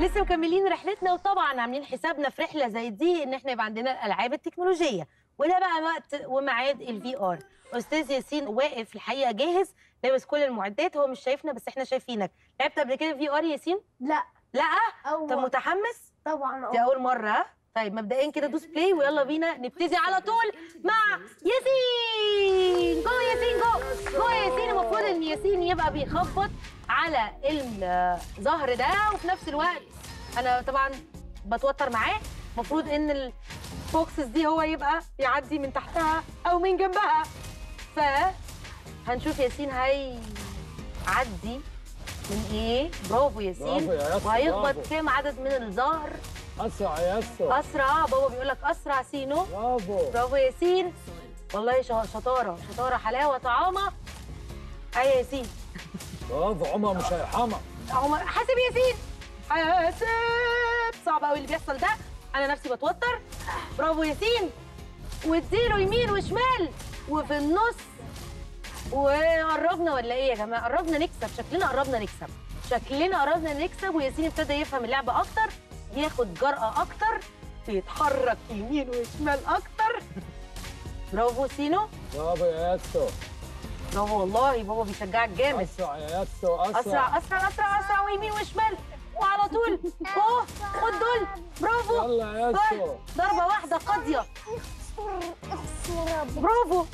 لسه مكملين رحلتنا، وطبعا عاملين حسابنا في رحله زي دي ان احنا يبقى عندنا الالعاب التكنولوجيه، وده بقى وقت وميعاد الفي ار. استاذ ياسين واقف الحقيقه جاهز، لابس كل المعدات، هو مش شايفنا بس احنا شايفينك. لعبت قبل كده في ار ياسين؟ لا. لا؟ طب متحمس؟ طبعا. دي اول مره. طيب مبدئيا كده دوس بلاي ويلا بينا نبتدي على طول مع ياسين. جو ياسين جو. جو ياسين. المفروض ان ياسين يبقى بيخبط على الظهر ده، وفي نفس الوقت انا طبعا بتوتر معاه. المفروض ان البوكسز دي هو يبقى يعدي من تحتها او من جنبها، ف هنشوف ياسين هيعدي من ايه. برافو ياسين. وهيخبط كام عدد من الظهر؟ اسرع يا اسطى، اسرع. بابا بيقول لك اسرع سينو. برافو، برافو ياسين، والله شطاره، شطاره، حلاوه، طعامه. ايوه ياسين، برافو. عمر مش هيرحمك. عمر حاسب ياسين، حاسب. صعب قوي اللي بيحصل ده، انا نفسي بتوتر. برافو ياسين، واديله يمين وشمال وفي النص. وقربنا ولا ايه يا جماعه؟ قربنا نكسب، شكلنا قربنا نكسب، شكلنا قربنا نكسب. وياسين ابتدى يفهم اللعبه اكتر، ياخد جرأة اكتر، يتحرك يمين وشمال اكتر. برافو سينو، برافو يا ياسو، برافو. والله بابا بيشجعك جامد. اسرع يا ياسو، اسرع اسرع اسرع اسرع اسرع، ويمين وشمال وعلى طول. اوه خد دول، برافو. يلا يا ياسو، ضربة واحدة قاضية. برافو.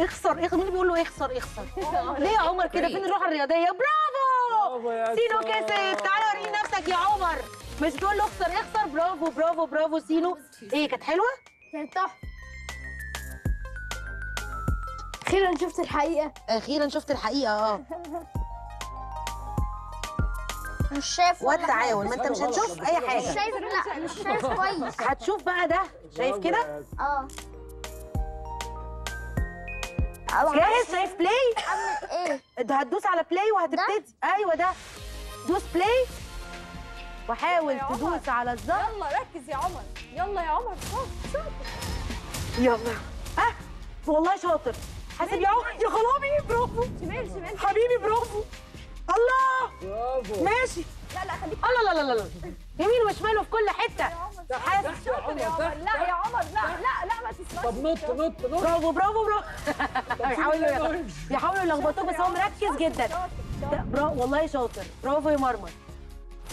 اخسر اخسر، مين بيقول له اخسر اخسر؟ ليه يا عمر كده؟ فين الروح الرياضيه؟ برافو، سينو كسب. تعال وريني نفسك يا عمر، مش بتقول له اخسر اخسر. برافو برافو برافو سينو. ايه كانت حلوه؟ كانت تحفه. اخيرا شفت الحقيقه، اخيرا شفت الحقيقه. مش شايف والتعاون، ما انت مش هتشوف اي حاجه. مش شايف، لا مش شايف كويس. هتشوف بقى ده، شايف كده؟ جاهز؟ شايف بلاي؟ ايه؟ هتدوس على بلاي وهتبتدي. ايوه ده، دوس بلاي وحاول تدوس على الظهر. يلا ركز يا عمر، يلا يا عمر، شاطر. يلا. والله شاطر. حاسب يا عمر، يا خرابي. برافو. شمال شمال حبيبي، برافو. الله. برافو. ماشي. لا لا خليك. الله لا لا لا، يمين وشمال وفي كل حته. حاسب شاطر يا عمر. لا يا عمر، لا لا لا ما تسمعش. طب نط نط نط. برافو برافو برافو. بيحاولوا يلخبطوك بس هو مركز جدا. برافو والله شاطر. برافو يا مرمر،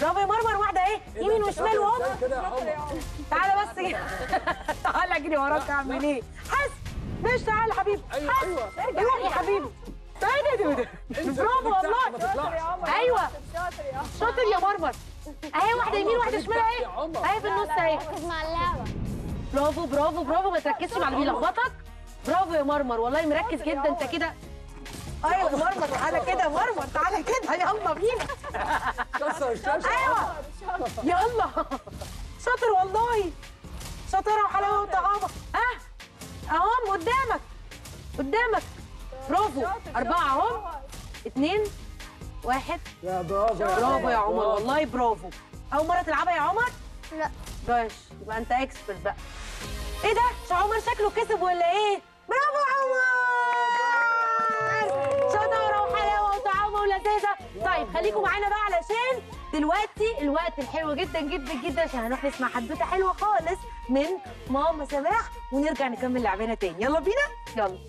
برافو يا مرمر. واحده ايه؟ يمين وشمال وهوب. تعالى بس كده، تعالى اجري وراك. اعمل ايه؟ حاسب ماشي، تعالى يا حبيبي. ايوه روح يا حبيبي. برافو والله. شاطر يا عمر. ايوه شاطر يا عمر، شاطر يا مرمر. اهي واحده يمين واحده شمال اهي، اهي في النص اهي. ركز مع اللعبه. برافو برافو برافو، ما تركزش مع اللي بيلخبطك. برافو يا مرمر، والله مركز جدا انت كده. ايوه مرمر، تعالى كده مرمر، تعالى كده، يلا بينا. كسر الشاشه. ايوه يلا، شاطر والله. شطاره وحلاوه وطعامه. اهم قدامك قدامك. برافو. أربعة اهم، 2، 1. يا برافو، برافو يا عمر، والله برافو. أول مرة تلعبها يا عمر؟ لا. ماشي، يبقى أنت إكسبرت بقى. إيه ده؟ مش عمر شكله كسب ولا إيه؟ برافو عمر. شطارة وحلاوة وطعامة ولذاذة. طيب خليكم معانا بقى، علشان دلوقتي الوقت الحلو جدا جدا جدا، عشان هنروح نسمع حدوتة حلوة خالص من ماما سماح، ونرجع نكمل لعبنا تاني. يلا بينا؟ يلا.